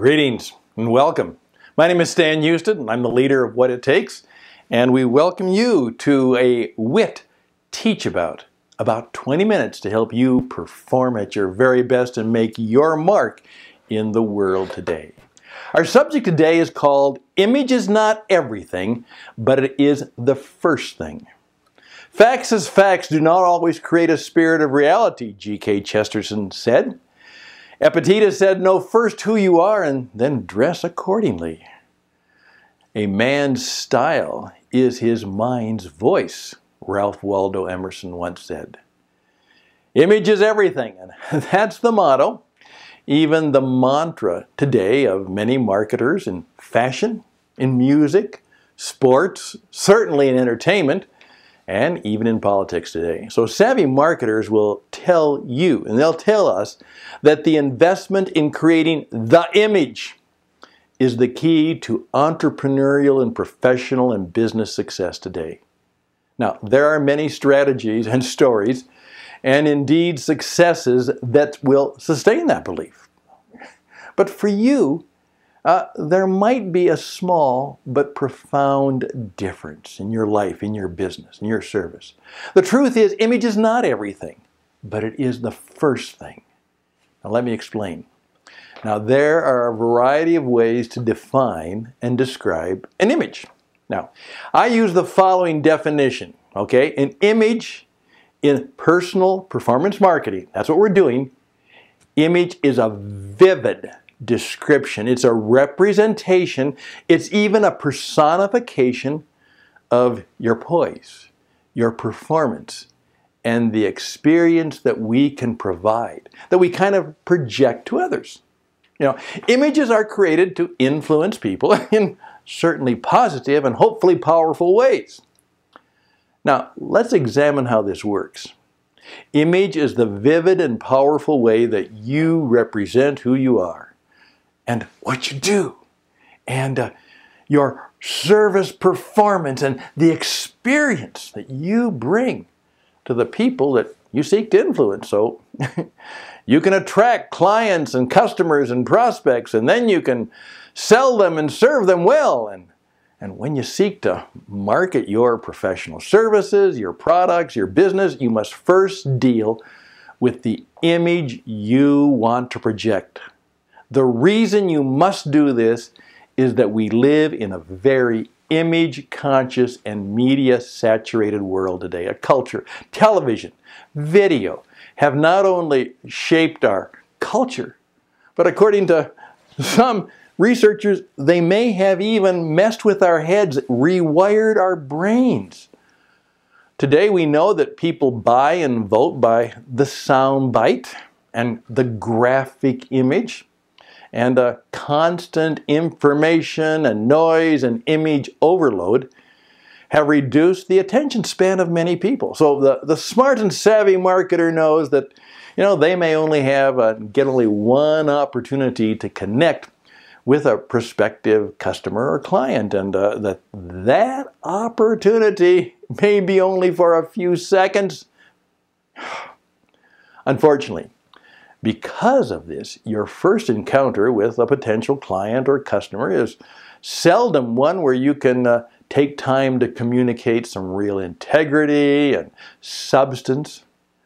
Greetings and welcome. My name is Stan Hustad and I'm the leader of What It Takes, and we welcome you to a WIT Teach about 20 minutes to help you perform at your very best and make your mark in the world today. Our subject today is called Image is Not Everything, but It Is the First Thing. Facts as facts do not always create a spirit of reality, G.K. Chesterton said. Epictetus said, know first who you are and then dress accordingly. A man's style is his mind's voice, Ralph Waldo Emerson once said. Image is everything, and that's the motto, even the mantra today of many marketers in fashion, in music, sports, certainly in entertainment, and even in politics today. So savvy marketers will tell you, and they'll tell us, that the investment in creating the image is the key to entrepreneurial and professional and business success today. Now, there are many strategies and stories, and indeed successes, that will sustain that belief. But for you, there might be a small but profound difference in your life, in your business, in your service. The truth is, image is not everything, but it is the first thing. Now let me explain. Now there are a variety of ways to define and describe an image. Now, I use the following definition, okay? An image in personal performance marketing, that's what we're doing. Image is a vivid description. It's a representation. It's even a personification of your poise, your performance, and the experience that we can provide, that we kind of project to others. You know, images are created to influence people in certainly positive and hopefully powerful ways. Now, let's examine how this works. Image is the vivid and powerful way that you represent who you are, and what you do, and your service performance, and the experience that you bring to the people that you seek to influence. So you can attract clients and customers and prospects, and then you can sell them and serve them well. And when you seek to market your professional services, your products, your business, you must first deal with the image you want to project. The reason you must do this is that we live in a very image-conscious and media-saturated world today. A culture, television, video have not only shaped our culture, but according to some researchers, they may have even messed with our heads, rewired our brains. Today we know that people buy and vote by the sound bite and the graphic image. And constant information and noise and image overload have reduced the attention span of many people. So the smart and savvy marketer knows that, you know, they may only have get only one opportunity to connect with a prospective customer or client, and that opportunity may be only for a few seconds. Unfortunately, because of this, your first encounter with a potential client or customer is seldom one where you can take time to communicate some real integrity and substance.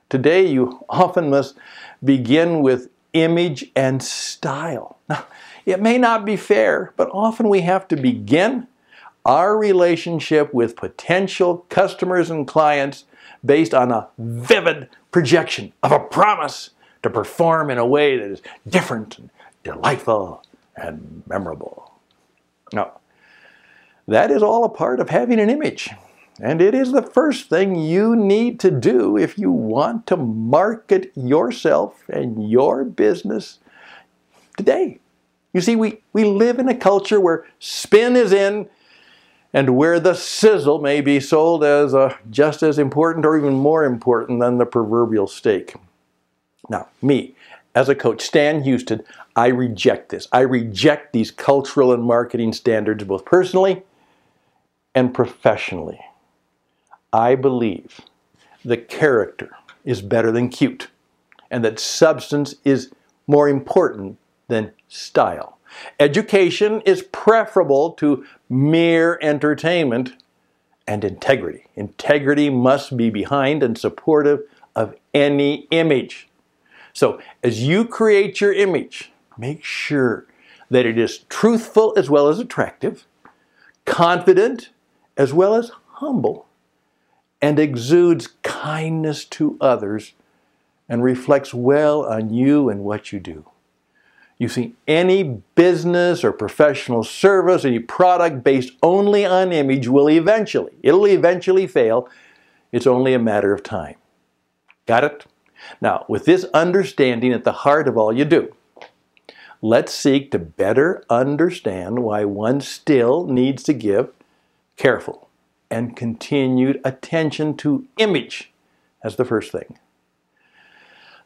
Today, you often must begin with image and style. Now, it may not be fair, but often we have to begin our relationship with potential customers and clients based on a vivid projection of a promise to perform in a way that is different, and delightful, and memorable. Now, that is all a part of having an image, and it is the first thing you need to do if you want to market yourself and your business today. You see, we live in a culture where spin is in, and where the sizzle may be sold as just as important or even more important than the proverbial steak. Now, me, as a coach, Stan Hustad, I reject this. I reject these cultural and marketing standards, both personally and professionally. I believe that character is better than cute, and that substance is more important than style. Education is preferable to mere entertainment, and integrity. Integrity must be behind and supportive of any image. So as you create your image, make sure that it is truthful as well as attractive, confident as well as humble, and exudes kindness to others and reflects well on you and what you do. You see, any business or professional service, any product based only on image will eventually fail. It's only a matter of time. Got it? Now, with this understanding at the heart of all you do, let's seek to better understand why one still needs to give careful and continued attention to image as the first thing.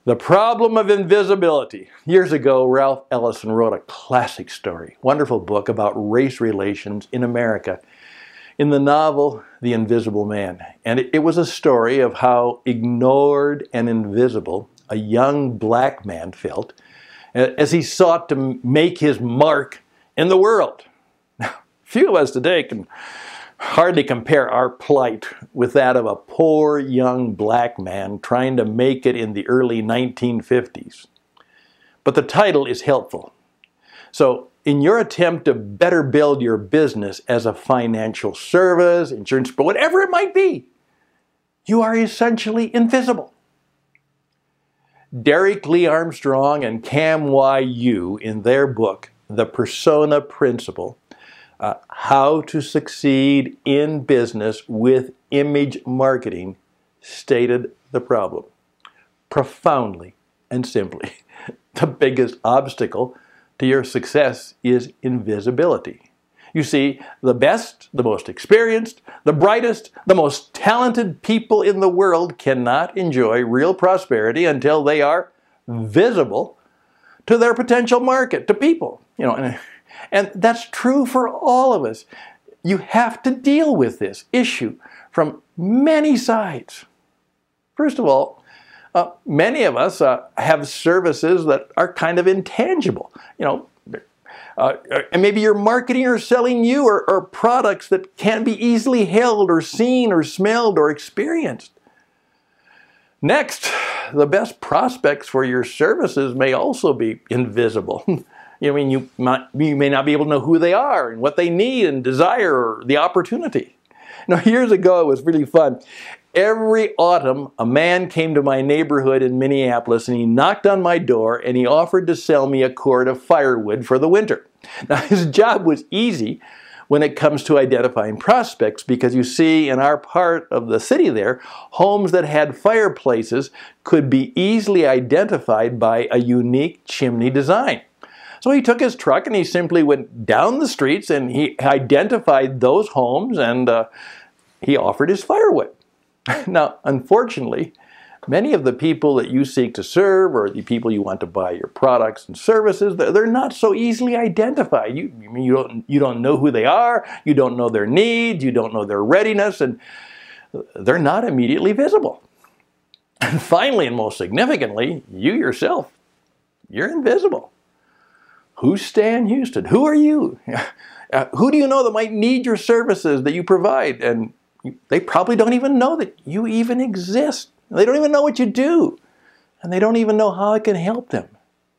The problem of invisibility. Years ago, Ralph Ellison wrote a classic story, wonderful book about race relations in America, in the novel The Invisible Man. And it was a story of how ignored and invisible a young black man felt as he sought to make his mark in the world. Now, few of us today can hardly compare our plight with that of a poor young black man trying to make it in the early 1950s. But the title is helpful. So in your attempt to better build your business as a financial service, insurance, but whatever it might be, you are essentially invisible. Derek Lee Armstrong and Cam Yu, in their book, The Persona Principle, How to Succeed in Business with Image Marketing, stated the problem profoundly and simply. The biggest obstacle to your success is invisibility. You see, the best, the most experienced, the brightest, the most talented people in the world cannot enjoy real prosperity until they are visible to their potential market, to people. You know, and that's true for all of us. You have to deal with this issue from many sides. First of all, many of us have services that are kind of intangible. You know, and maybe you're marketing or selling you or products that can't be easily held or seen or smelled or experienced. Next, the best prospects for your services may also be invisible. I mean, you may not be able to know who they are and what they need and desire or the opportunity. Now, years ago, it was really fun. Every autumn, a man came to my neighborhood in Minneapolis, and he knocked on my door, and he offered to sell me a cord of firewood for the winter. Now, his job was easy when it comes to identifying prospects, because you see, in our part of the city there, homes that had fireplaces could be easily identified by a unique chimney design. So he took his truck and he simply went down the streets and he identified those homes and he offered his firewood. Now, unfortunately, many of the people that you seek to serve or the people you want to buy your products and services, they're not so easily identified. You don't know who they are, you don't know their needs, you don't know their readiness, and they're not immediately visible. And finally, and most significantly, you yourself, you're invisible. Who's Stan Hustad? Who are you? Who do you know that might need your services that you provide? And they probably don't even know that you even exist. They don't even know what you do. And they don't even know how it can help them.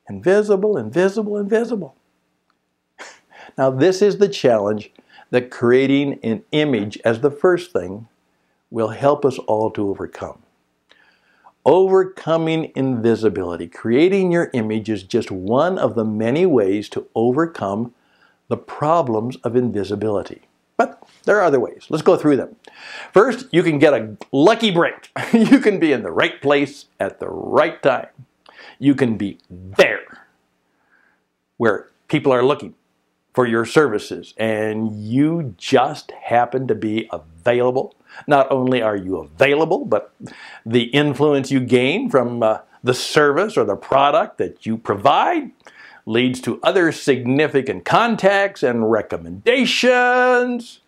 Invisible, invisible, invisible. Now, this is the challenge that creating an image as the first thing will help us all to overcome. Overcoming invisibility. Creating your image is just one of the many ways to overcome the problems of invisibility. But there are other ways. Let's go through them. First, you can get a lucky break. You can be in the right place at the right time. You can be there where people are looking for your services, and you just happen to be available. Not only are you available, but the influence you gain from the service or the product that you provide leads to other significant contacts and recommendations.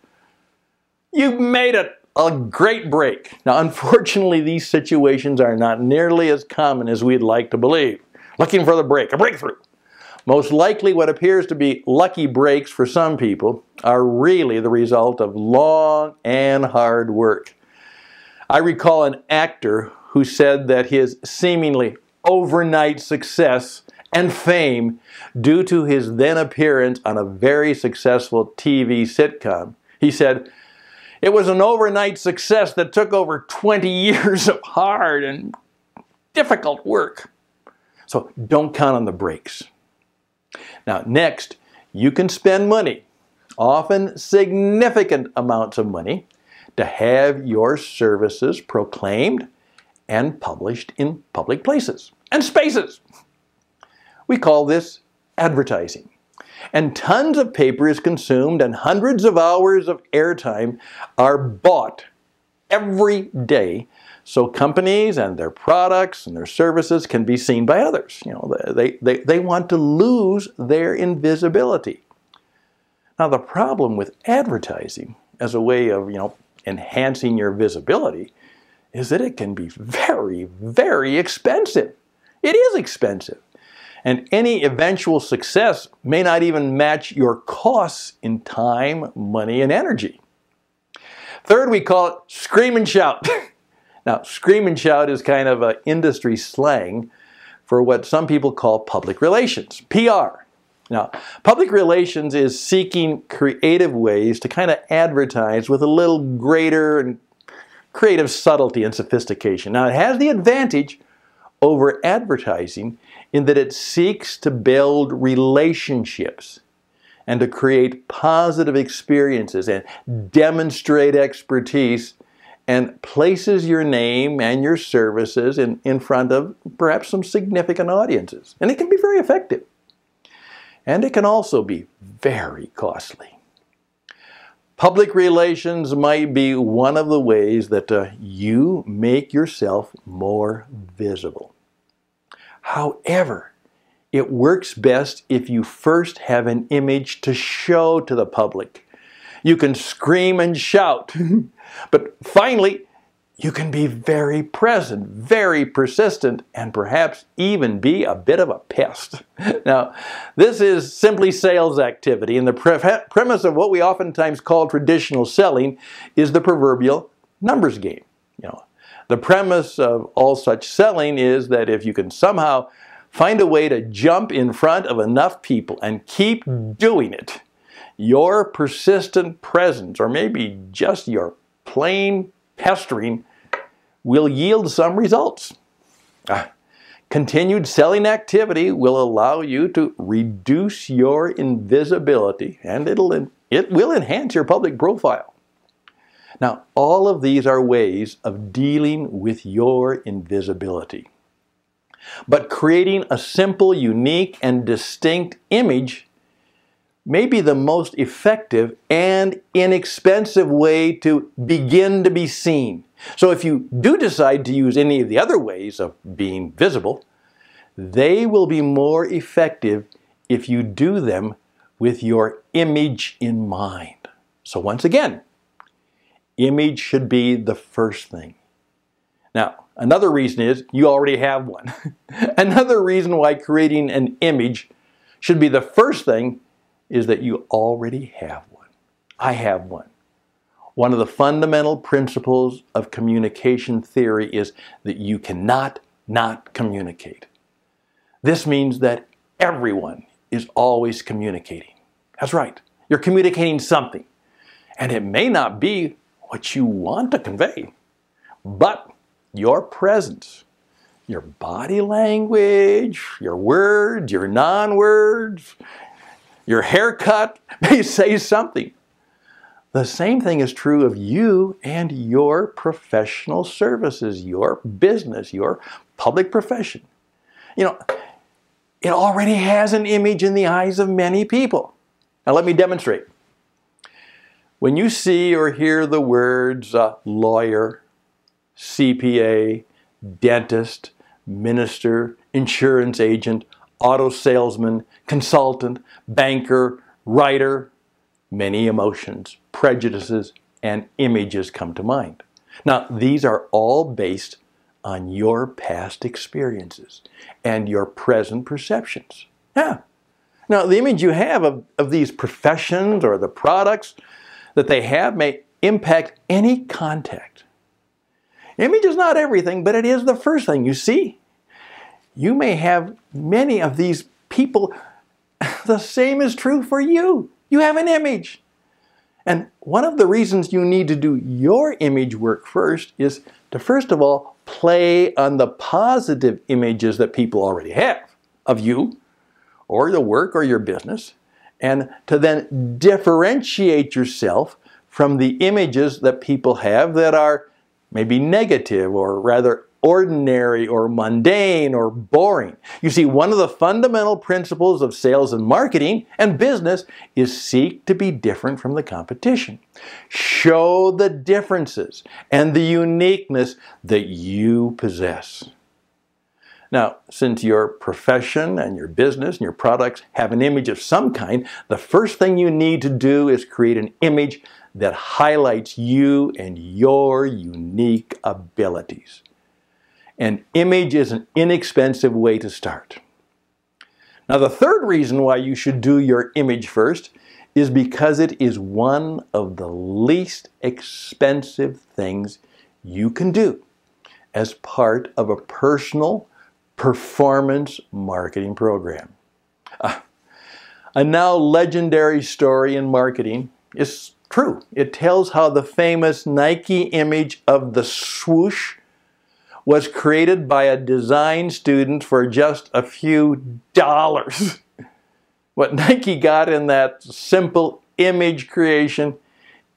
You've made it a great break. Now, unfortunately, these situations are not nearly as common as we'd like to believe. Looking for the break, a breakthrough. Most likely what appears to be lucky breaks for some people are really the result of long and hard work. I recall an actor who said that his seemingly overnight success and fame due to his then appearance on a very successful TV sitcom. He said, "It was an overnight success that took over 20 years of hard and difficult work." So don't count on the breaks. Now next, you can spend money, often significant amounts of money, to have your services proclaimed and published in public places and spaces. We call this advertising. And tons of paper is consumed and hundreds of hours of airtime are bought every day so companies and their products and their services can be seen by others. You know, they want to lose their invisibility. Now the problem with advertising as a way of, you know, enhancing your visibility is that it can be very, very expensive. It is expensive. And any eventual success may not even match your costs in time, money, and energy. Third, we call it scream and shout. Now, scream and shout is kind of an industry slang for what some people call public relations, PR. Now, public relations is seeking creative ways to kind of advertise with a little greater and creative subtlety and sophistication. Now, it has the advantage over advertising in that it seeks to build relationships and to create positive experiences and demonstrate expertise, and places your name and your services in front of perhaps some significant audiences. And it can be very effective. And it can also be very costly. Public relations might be one of the ways that you make yourself more visible. However, it works best if you first have an image to show to the public. You can scream and shout, but finally, you can be very present, very persistent, and perhaps even be a bit of a pest. Now, this is simply sales activity, and the premise of what we oftentimes call traditional selling is the proverbial numbers game. You know, the premise of all such selling is that if you can somehow find a way to jump in front of enough people and keep doing it, your persistent presence, or maybe just your plain pestering, will yield some results. Continued selling activity will allow you to reduce your invisibility, and it will enhance your public profile. Now, all of these are ways of dealing with your invisibility. But creating a simple, unique, and distinct image may be the most effective and inexpensive way to begin to be seen. So if you do decide to use any of the other ways of being visible, they will be more effective if you do them with your image in mind. So once again, image should be the first thing. Now, another reason is you already have one. Another reason why creating an image should be the first thing is that you already have one. I have one. One of the fundamental principles of communication theory is that you cannot not communicate. This means that everyone is always communicating. That's right. You're communicating something. And it may not be what you want to convey, but your presence, your body language, your words, your non-words, your haircut may say something. The same thing is true of you and your professional services, your business, your public profession. You know, it already has an image in the eyes of many people. Now let me demonstrate. When you see or hear the words lawyer, CPA, dentist, minister, insurance agent, auto salesman, consultant, banker, writer, many emotions, prejudices, and images come to mind. Now, these are all based on your past experiences and your present perceptions. Yeah, Now, the image you have of these professions or the products that they have may impact any contact. Image is not everything, but it is the first thing you see. You may have many of these people. The same is true for you. You have an image. And one of the reasons you need to do your image work first is to, first of all, play on the positive images that people already have of you or the work or your business, and to then differentiate yourself from the images that people have that are maybe negative or rather ordinary or mundane or boring. You see, one of the fundamental principles of sales and marketing and business is seek to be different from the competition. Show the differences and the uniqueness that you possess. Now, since your profession and your business and your products have an image of some kind, the first thing you need to do is create an image that highlights you and your unique abilities. An image is an inexpensive way to start. Now, the third reason why you should do your image first is because it is one of the least expensive things you can do as part of a personal performance marketing program. A now legendary story in marketing is true. It tells how the famous Nike image of the swoosh was created by a design student for just a few dollars. What Nike got in that simple image creation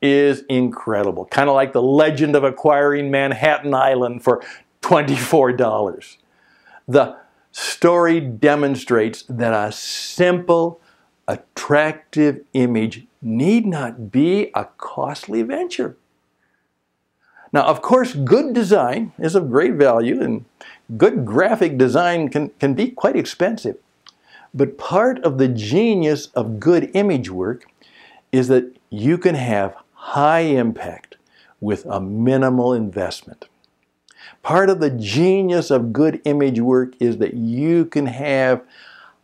is incredible. Kind of like the legend of acquiring Manhattan Island for $24. The story demonstrates that a simple, attractive image need not be a costly venture. Now, of course, good design is of great value, and good graphic design can be quite expensive. But part of the genius of good image work is that you can have high impact with a minimal investment. Part of the genius of good image work is that you can have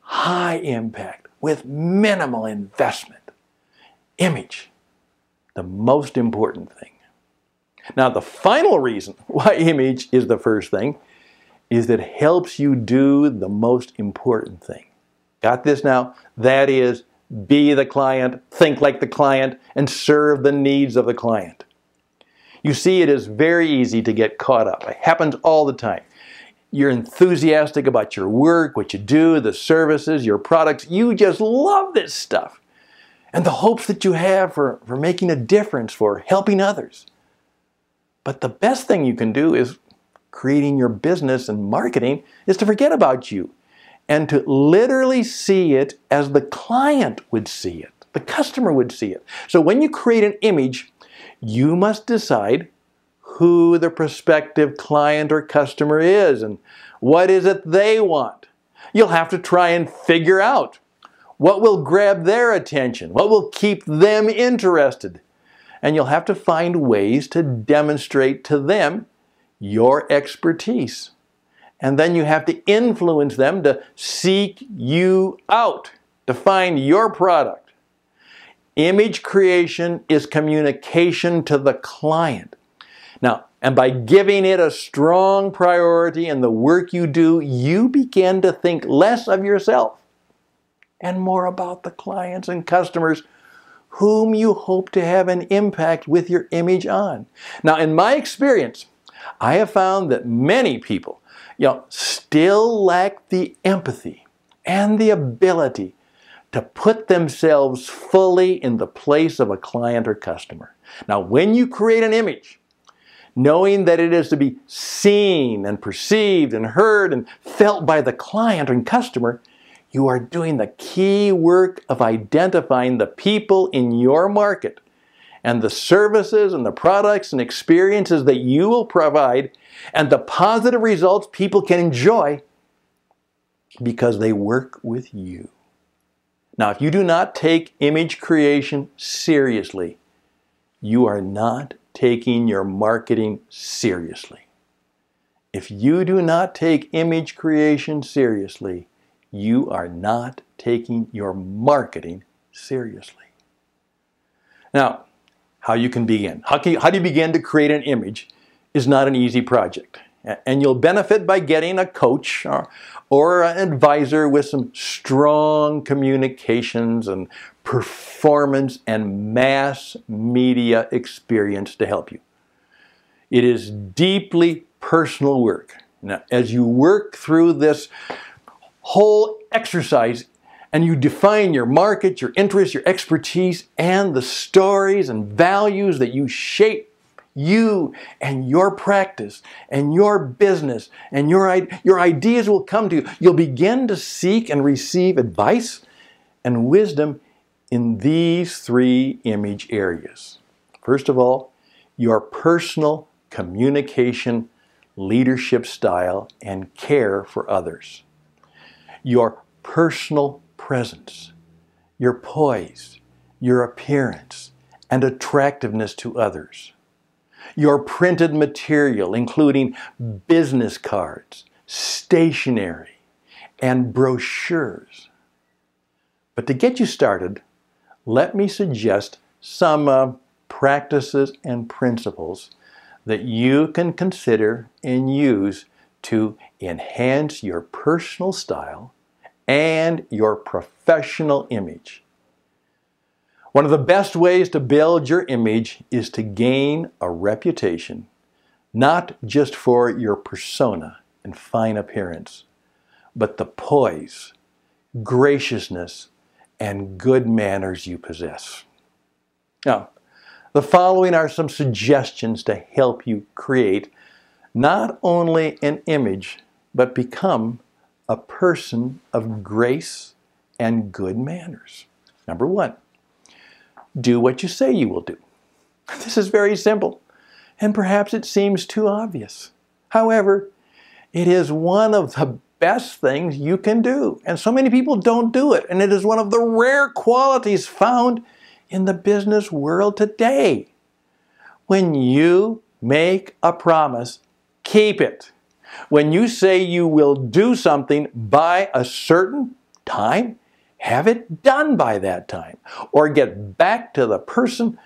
high impact with minimal investment. Image, the most important thing. Now, the final reason why image is the first thing is that it helps you do the most important thing. Got this now? That is, be the client, think like the client, and serve the needs of the client. You see, it is very easy to get caught up. It happens all the time. You're enthusiastic about your work, what you do, the services, your products. You just love this stuff. And the hopes that you have for making a difference, for helping others. But the best thing you can do is creating your business and marketing is to forget about you and to literally see it as the client would see it, the customer would see it. So when you create an image, you must decide who the prospective client or customer is and what is it they want. You'll have to try and figure out what will grab their attention, what will keep them interested. And you'll have to find ways to demonstrate to them your expertise. And then you have to influence them to seek you out, to find your product. Image creation is communication to the client. Now, and by giving it a strong priority in the work you do, you begin to think less of yourself and more about the clients and customers whom you hope to have an impact with your image on. Now, in my experience, I have found that many people, still lack the empathy and the ability to put themselves fully in the place of a client or customer. Now, when you create an image, knowing that it is to be seen and perceived and heard and felt by the client and customer, you are doing the key work of identifying the people in your market and the services and the products and experiences that you will provide and the positive results people can enjoy because they work with you. Now, if you do not take image creation seriously, you are not taking your marketing seriously. If you do not take image creation seriously, you are not taking your marketing seriously. Now, how you can begin. How do you begin to create an image is not an easy project. And you'll benefit by getting a coach or an advisor with some strong communications and performance and mass media experience to help you. It is deeply personal work. Now, as you work through this whole exercise and you define your market, your interests, your expertise, and the stories and values that you shape you and your practice and your business and your ideas will come to you. You'll begin to seek and receive advice and wisdom in these three image areas. First of all, your personal communication, leadership style, and care for others. Your personal presence, your poise, your appearance, and attractiveness to others. Your printed material, including business cards, stationery, and brochures. But to get you started, let me suggest some practices and principles that you can consider and use to enhance your personal style and your professional image. One of the best ways to build your image is to gain a reputation, not just for your persona and fine appearance, but the poise, graciousness, and good manners you possess. Now, the following are some suggestions to help you create not only an image, but become a person of grace and good manners. Number one. Do what you say you will do. This is very simple, and perhaps it seems too obvious. However, it is one of the best things you can do, and so many people don't do it, and it is one of the rare qualities found in the business world today. When you make a promise, keep it. When you say you will do something by a certain time, have it done by that time, or get back to the person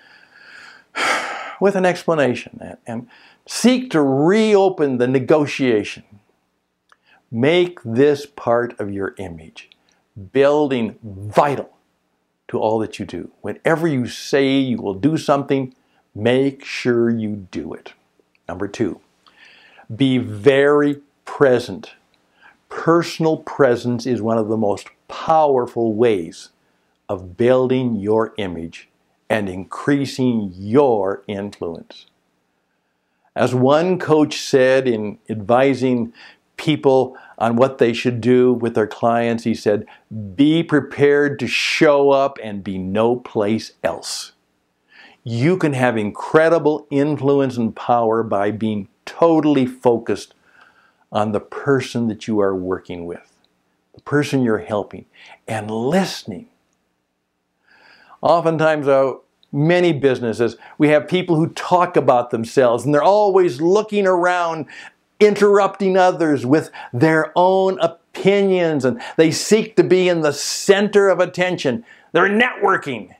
with an explanation and seek to reopen the negotiation. Make this part of your image, building vital to all that you do. Whenever you say you will do something, make sure you do it. Number two, be very present. Personal presence is one of the most powerful ways of building your image and increasing your influence. As one coach said in advising people on what they should do with their clients, he said, "Be prepared to show up and be no place else." You can have incredible influence and power by being totally focused on the person that you are working with, the person you're helping, and listening. Oftentimes, many businesses, we have people who talk about themselves, and they're always looking around, interrupting others with their own opinions, and they seek to be in the center of attention. They're networking.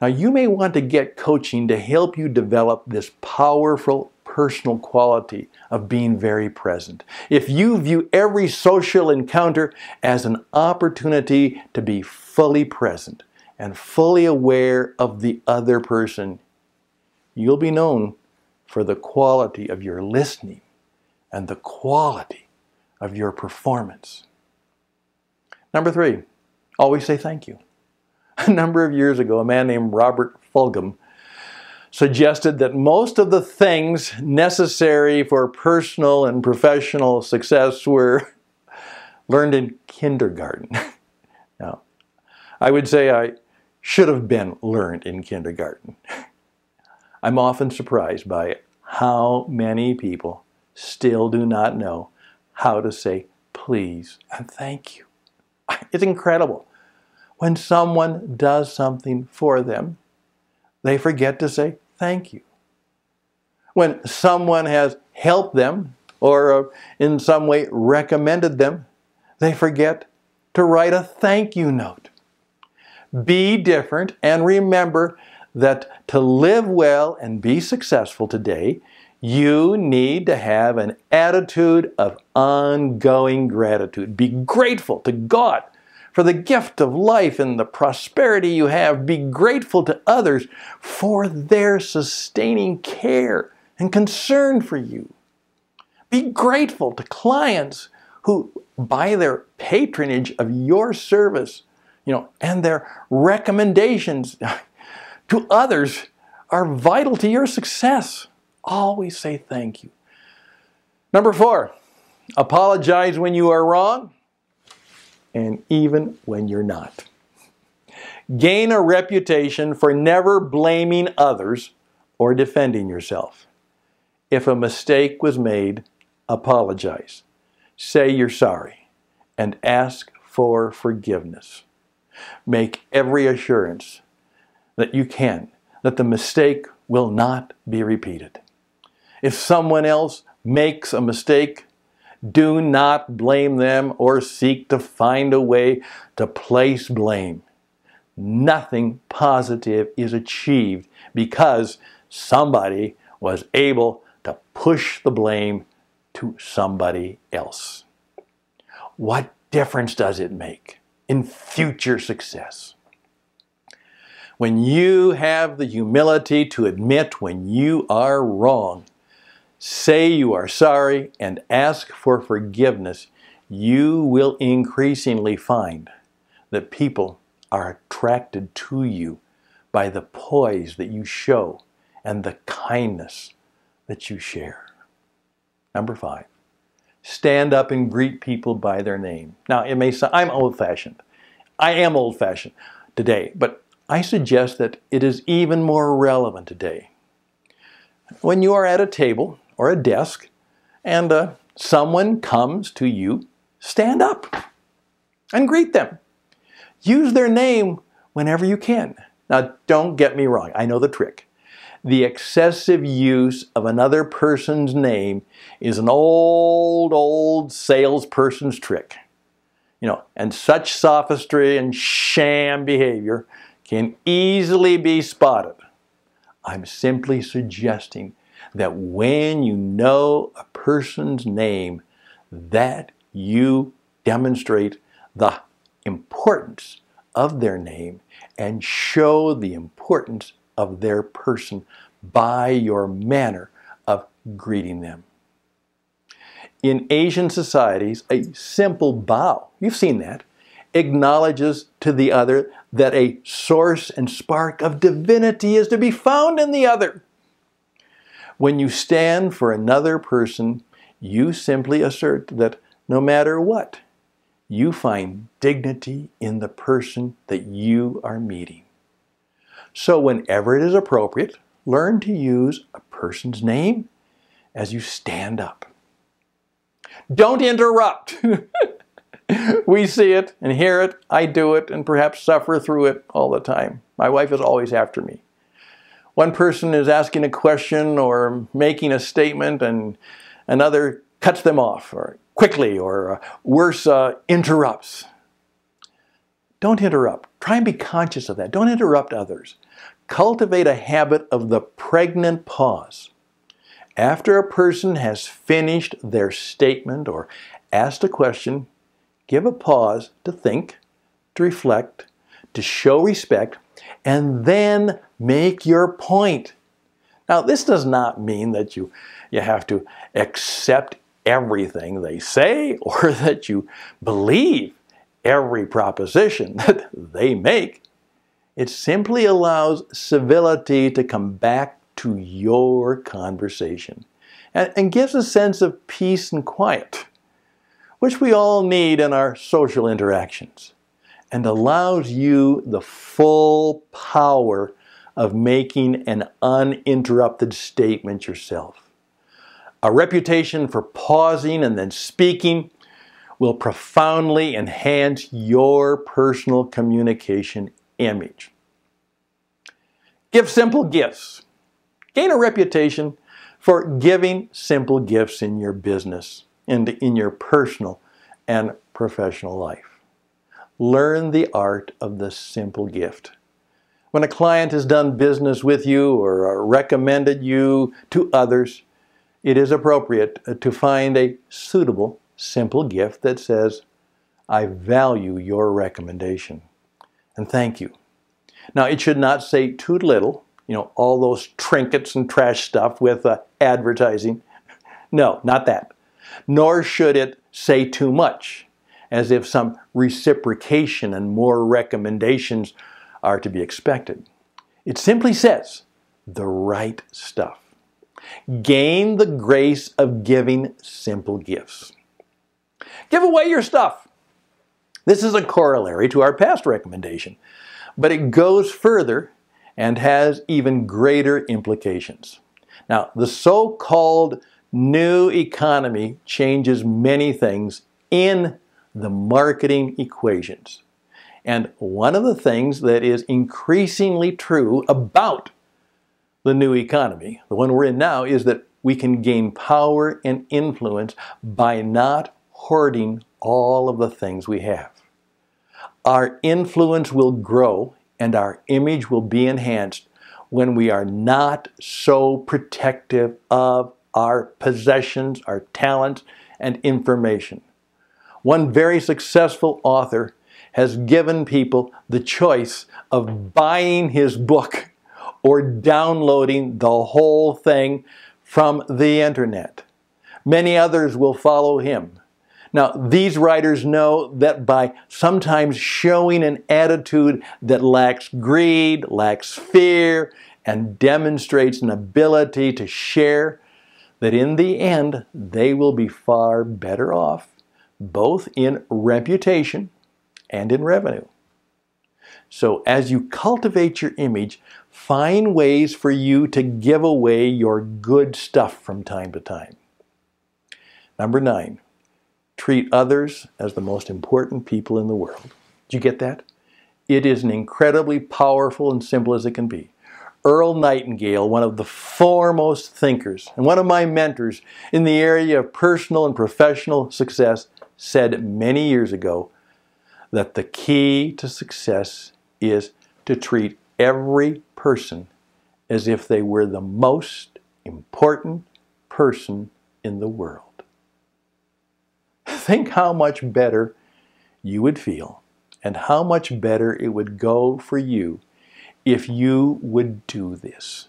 Now, you may want to get coaching to help you develop this powerful personal quality of being very present. If you view every social encounter as an opportunity to be fully present and fully aware of the other person, you'll be known for the quality of your listening and the quality of your performance. Number three, always say thank you. A number of years ago, a man named Robert Fulghum suggested that most of the things necessary for personal and professional success were learned in kindergarten. Now, I would say I should have been learned in kindergarten. I'm often surprised by how many people still do not know how to say please and thank you. It's incredible. When someone does something for them, they forget to say thank you. When someone has helped them or in some way recommended them, They forget to write a thank you note. Be different, and remember that to live well and be successful today, you need to have an attitude of ongoing gratitude. Be grateful to God for the gift of life and the prosperity you have. Be grateful to others for their sustaining care and concern for you. Be grateful to clients who, by their patronage of your service, and their recommendations to others, are vital to your success. Always say thank you. Number 4, apologize when you are wrong, and even when you're not. Gain a reputation for never blaming others or defending yourself. If a mistake was made, apologize. Say you're sorry and ask for forgiveness. Make every assurance that you can, that the mistake will not be repeated. If someone else makes a mistake, do not blame them or seek to find a way to place blame. Nothing positive is achieved because somebody was able to push the blame to somebody else. What difference does it make in future success? When you have the humility to admit when you are wrong, say you are sorry and ask for forgiveness, you will increasingly find that people are attracted to you by the poise that you show and the kindness that you share. Number 5, stand up and greet people by their name. Now, it may sound, I'm old-fashioned. I am old-fashioned today, but I suggest that it is even more relevant today. When you are at a table or a desk, and someone comes to you, stand up and greet them. Use their name whenever you can. Now, don't get me wrong, I know the trick. The excessive use of another person's name is an old salesperson's trick. And such sophistry and sham behavior can easily be spotted. I'm simply suggesting that when you know a person's name, that you demonstrate the importance of their name and show the importance of their person by your manner of greeting them. In Asian societies, a simple bow, you've seen that, acknowledges to the other that a source and spark of divinity is to be found in the other. When you stand for another person, you simply assert that no matter what, you find dignity in the person that you are meeting. So whenever it is appropriate, learn to use a person's name as you stand up. Don't interrupt. We see it and hear it. I do it and perhaps suffer through it all the time. My wife is always after me. One person is asking a question or making a statement and another cuts them off or quickly or worse, interrupts. Don't interrupt. Try and be conscious of that. Don't interrupt others. Cultivate a habit of the pregnant pause. After a person has finished their statement or asked a question, give a pause to think, to reflect, to show respect, and then make your point. Now, this does not mean that you have to accept everything they say or that you believe every proposition that they make. It simply allows civility to come back to your conversation and gives a sense of peace and quiet, which we all need in our social interactions, and allows you the full power of making an uninterrupted statement yourself. A reputation for pausing and then speaking will profoundly enhance your personal communication image. Give simple gifts. Gain a reputation for giving simple gifts in your business and in your personal and professional life. Learn the art of the simple gift. When a client has done business with you or recommended you to others, it is appropriate to find a suitable, simple gift that says, I value your recommendation and thank you. Now, it should not say too little, you know, all those trinkets and trash stuff with advertising. No, not that. Nor should it say too much, as if some reciprocation and more recommendations are to be expected. It simply says the right stuff. Gain the grace of giving simple gifts. Give away your stuff. This is a corollary to our past recommendation, but it goes further and has even greater implications. Now, the so-called new economy changes many things in the marketing equations. And one of the things that is increasingly true about the new economy, the one we're in now, is that we can gain power and influence by not hoarding all of the things we have. Our influence will grow and our image will be enhanced when we are not so protective of our possessions, our talents, and information. One very successful author has given people the choice of buying his book or downloading the whole thing from the internet. Many others will follow him. Now, these writers know that by sometimes showing an attitude that lacks greed, lacks fear, and demonstrates an ability to share, that in the end, they will be far better off, both in reputation and in revenue. So as you cultivate your image, find ways for you to give away your good stuff from time to time. Number 9. Treat others as the most important people in the world. Did you get that? It is an incredibly powerful and simple as it can be. Earl Nightingale, one of the foremost thinkers and one of my mentors in the area of personal and professional success, said many years ago that the key to success is to treat every person as if they were the most important person in the world. Think how much better you would feel and how much better it would go for you if you would do this.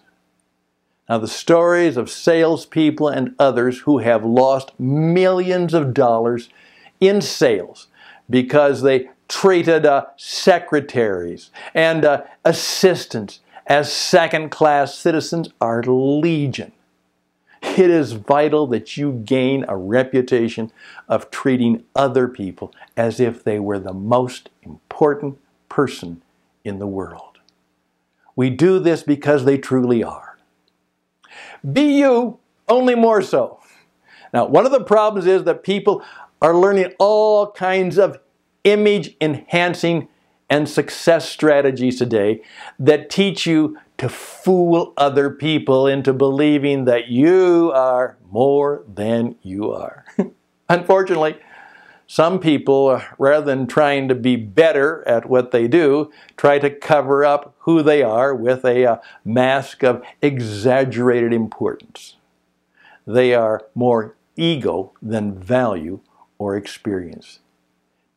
Now, the stories of salespeople and others who have lost millions of dollars in sales because they treated secretaries and assistants as second-class citizens are legion. It is vital that you gain a reputation of treating other people as if they were the most important person in the world. We do this because they truly are. Be you, only more so. Now, one of the problems is that people are learning all kinds of image-enhancing and success strategies today that teach you to fool other people into believing that you are more than you are. Unfortunately, some people, rather than trying to be better at what they do, try to cover up who they are with a mask of exaggerated importance. They are more ego than value or experience.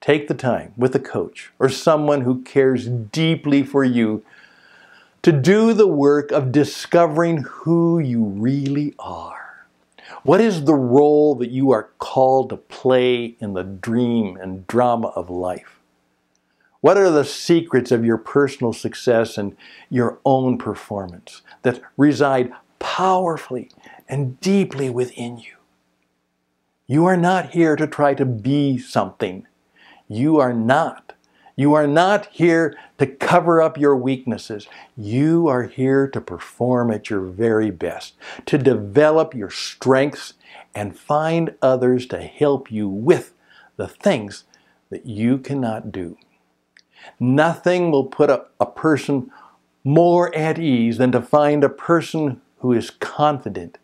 Take the time with a coach or someone who cares deeply for you to do the work of discovering who you really are. What is the role that you are called to play in the dream and drama of life? What are the secrets of your personal success and your own performance that reside powerfully and deeply within you? You are not here to try to be something. You are not. You are not here to cover up your weaknesses. You are here to perform at your very best, to develop your strengths and find others to help you with the things that you cannot do. Nothing will put a person more at ease than to find a person who is confident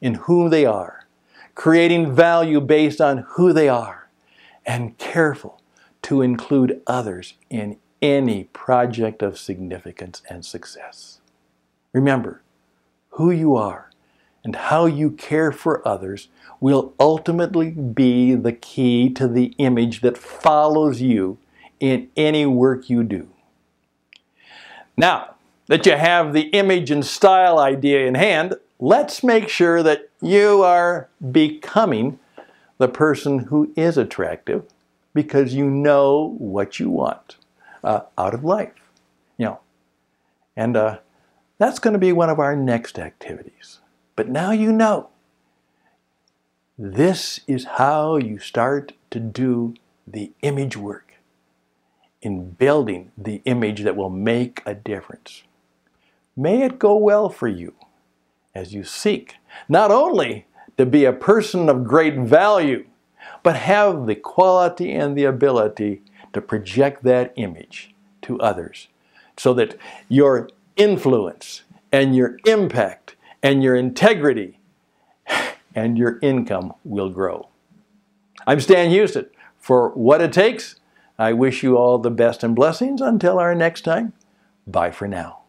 in who they are, creating value based on who they are, and careful to include others in any project of significance and success. Remember, who you are and how you care for others will ultimately be the key to the image that follows you in any work you do. Now that you have the image and style idea in hand, let's make sure that you are becoming the person who is attractive because you know what you want out of life. You know, and that's going to be one of our next activities. But now you know. This is how you start to do the image work in building the image that will make a difference. May it go well for you as you seek not only to be a person of great value, but have the quality and the ability to project that image to others so that your influence and your impact and your integrity and your income will grow. I'm Stan Hustad. For What It Takes, I wish you all the best and blessings. Until our next time, bye for now.